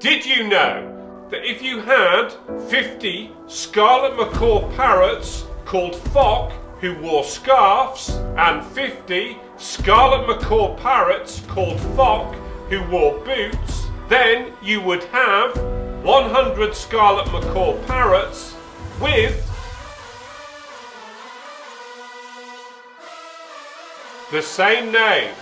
Did you know that if you had 50 Scarlet Macaw Parrots called FOK who wore scarves and 50 Scarlet Macaw Parrots called FOK who wore boots, then you would have 100 Scarlet Macaw Parrots with the same name?